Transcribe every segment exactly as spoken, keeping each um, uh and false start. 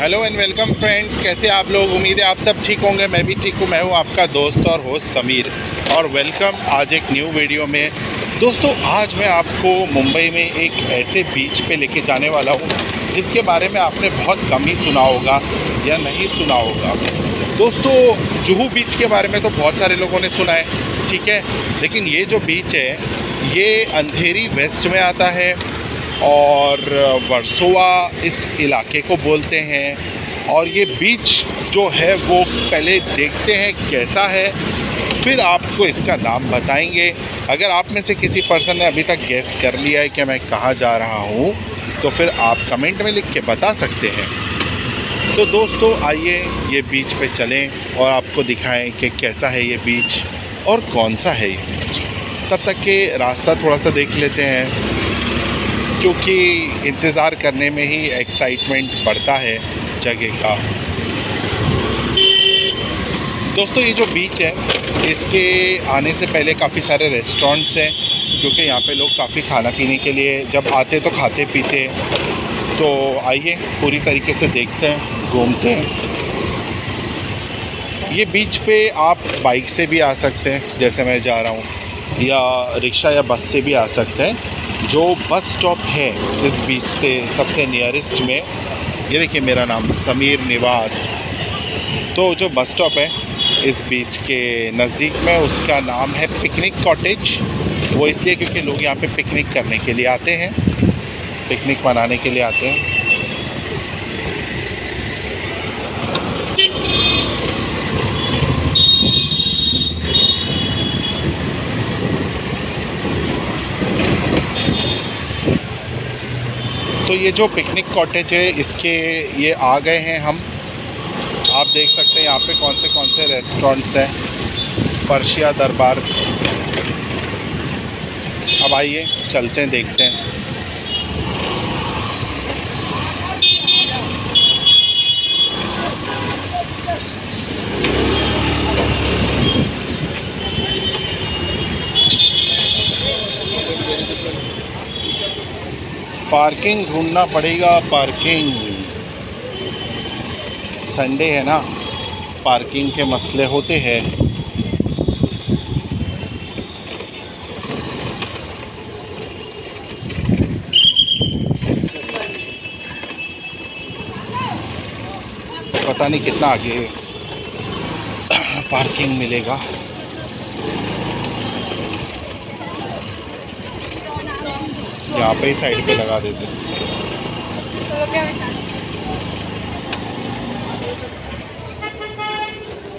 Hello and welcome friends, कैसे आप लोग। उम्मीद है आप सब ठीक होंगे, मैं भी ठीक हूँ। मैं हूँ आपका दोस्त और होस्ट समीर और वेलकम आज एक न्यू वीडियो में। दोस्तों आज मैं आपको मुंबई में एक ऐसे बीच पे लेके जाने वाला हूँ जिसके बारे में आपने बहुत कम ही सुना होगा या नहीं सुना होगा। दोस्तों जुहू बीच के बारे में तो बहुत सारे लोगों ने सुना है, ठीक है, लेकिन ये जो बीच है ये अंधेरी वेस्ट में आता है और वर्सोवा इस इलाके को बोलते हैं। और ये बीच जो है वो पहले देखते हैं कैसा है, फिर आपको इसका नाम बताएंगे। अगर आप में से किसी पर्सन ने अभी तक गेस कर लिया है कि मैं कहाँ जा रहा हूँ तो फिर आप कमेंट में लिख के बता सकते हैं। तो दोस्तों आइए ये बीच पे चलें और आपको दिखाएं कि कैसा है ये बीच और कौन सा है ये बीच। तब तक के रास्ता थोड़ा सा देख लेते हैं क्योंकि इंतज़ार करने में ही एक्साइटमेंट बढ़ता है जगह का। दोस्तों ये जो बीच है इसके आने से पहले काफ़ी सारे रेस्टोरेंट्स हैं क्योंकि यहाँ पे लोग काफ़ी खाना पीने के लिए जब आते तो खाते पीते। तो आइए पूरी तरीके से देखते हैं, घूमते हैं। ये बीच पे आप बाइक से भी आ सकते हैं जैसे मैं जा रहा हूँ, या रिक्शा या बस से भी आ सकते हैं। जो बस स्टॉप है इस बीच से सबसे नियरेस्ट में, ये देखिए मेरा नाम समीर निवास, तो जो बस स्टॉप है इस बीच के नज़दीक में उसका नाम है पिकनिक काटेज। वो इसलिए क्योंकि लोग यहाँ पे पिकनिक करने के लिए आते हैं, पिकनिक मनाने के लिए आते हैं। तो ये जो पिकनिक कॉटेज है इसके ये आ गए हैं हम। आप देख सकते हैं यहाँ पे कौन से कौन से रेस्टोरेंट्स हैं। परशिया दरबार। अब आइए चलते हैं, देखते हैं। पार्किंग ढूंढना पड़ेगा, पार्किंग संडे है ना, पार्किंग के मसले होते हैं। पता नहीं कितना आगे पार्किंग मिलेगा। यहाँ पे ही साइड पे लगा देते हैं।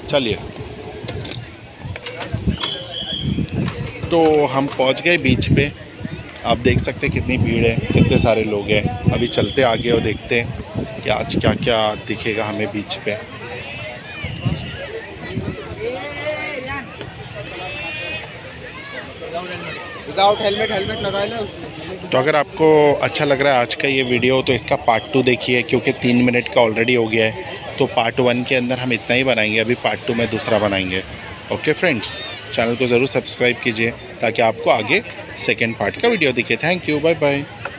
चलिए तो हम पहुँच गए बीच पे। आप देख सकते हैं कितनी भीड़ है, कितने सारे लोग हैं। अभी चलते आगे और देखते हैं कि आज क्या क्या दिखेगा हमें बीच पे। विदाउट हेलमेट हेलमेट लगाए ना। तो अगर आपको अच्छा लग रहा है आज का ये वीडियो तो इसका पार्ट टू देखिए क्योंकि तीन मिनट का ऑलरेडी हो गया है। तो पार्ट वन के अंदर हम इतना ही बनाएंगे, अभी पार्ट टू में दूसरा बनाएंगे। ओके फ्रेंड्स, चैनल को ज़रूर सब्सक्राइब कीजिए ताकि आपको आगे सेकेंड पार्ट का वीडियो दिखे। Thank you, bye bye.